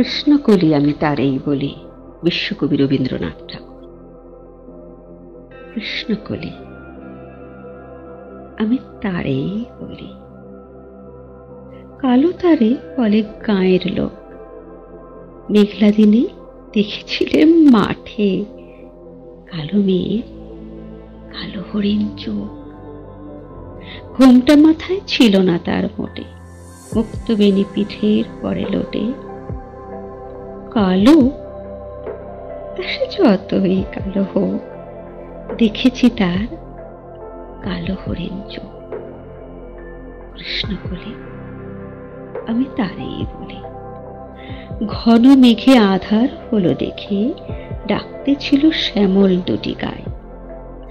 কৃষ্ণকলি আমি তারেই বলি, বিশ্বকবি রবীন্দ্রনাথ ঠাকুর। কৃষ্ণকলি আমি তারেই বলি, কালো তারে বলে গাঁয়ের লোক। মেঘলা দিনে দেখেছিলেন মাঠে কালো মেয়ে, কালো হরিণ চোখ, ঘোমটা মাথায় ছিল না তার মোটে, মুক্তবেণী পিঠের পরে লোটে। কালো সে যতই কালো হোক, দেখেছি তার কালো হরিণ চোখ। কৃষ্ণকলি আমি তারেই বলি। ঘন মেঘে আধার হলো দেখে, ডাকতে ছিল শ্যামল দুটি গায়ে।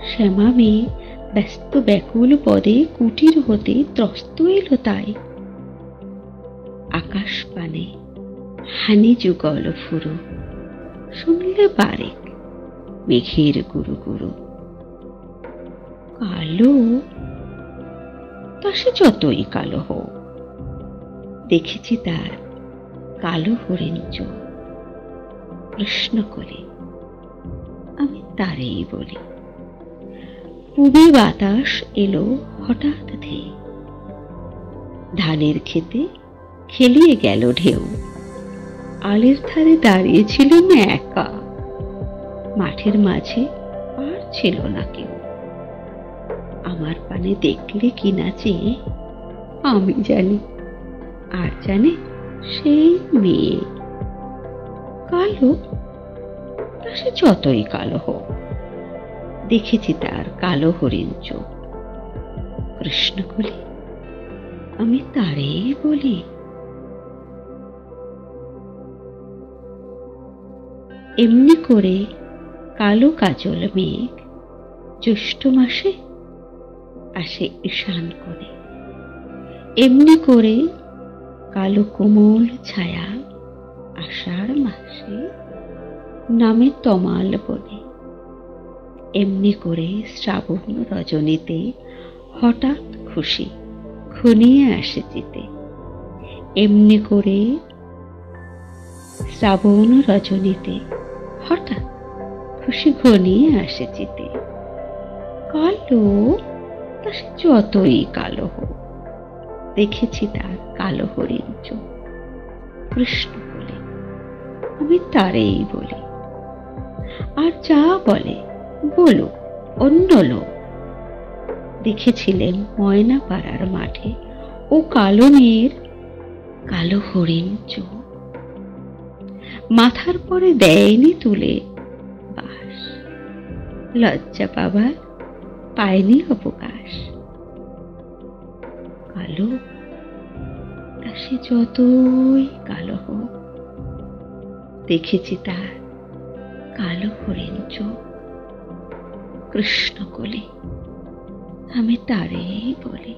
শ্যামা মেয়ে ব্যস্ত ব্যাকুল পদে কুটির হতে ত্রস্ত এলো তাই। আকাশ পানে হানি যুগল ফুরু, শুনলে বারেক মেঘের গুরু গুরু। কালো তা সে যতই কালো হোক, দেখেছি তার কালো হরিণ চোখ। কৃষ্ণকলি আমি তারেই বলি। পূবে বাতাস এলো হঠাৎ ধেয়ে, ধানের খেতে খেলিয়ে গেল ঢেউ। আলের ধারে দাঁড়িয়েছিলাম একা, মাঠের মাঝে আর ছিল না কেউ। আমার পানে দেখলে কি না চেয়ে, আমি জানি আর জানে সেই মেয়ে। কালো তা সে যতই কালো হোক, দেখেছি তার কালো হরিণ চোখ। কৃষ্ণকলি আমি তারেই বলি। এমনি করে কালো কাজল মেঘ জ্যৈষ্ঠ মাসে আসে ঈশান করে। এমনি করে কালো কোমল ছায়া আষাঢ় মাসে নামে তমাল বনে। এমনি করে শ্রাবণ রজনীতে হঠাৎ খুশি ঘনিয়ে আসে জিতে। এমনি করে শ্রাবণ রজনীতে হঠাৎ খুশি ঘনিয়ে আসে জিতে। কালো তা সে যতই কালো হোক, দেখেছি তার কালো হরিণ চোখ। কৃষ্ণকলি আমি তারেই বলি। আর যা বলে বলো অন্য লোক। দেখেছিলেন ময়না পাড়ার মাঠে ও কালো মেয়ের কালো হরিণ চোখ। মাথার পরে দেয়নি তুলে বাস, লজ্জা পাবার পায়নি অবকাশ। কালো তা সে যতই কালো হোক, দেখেছি তার কালো হরিণ চোখ। কৃষ্ণকলি আমি তারেই বলি।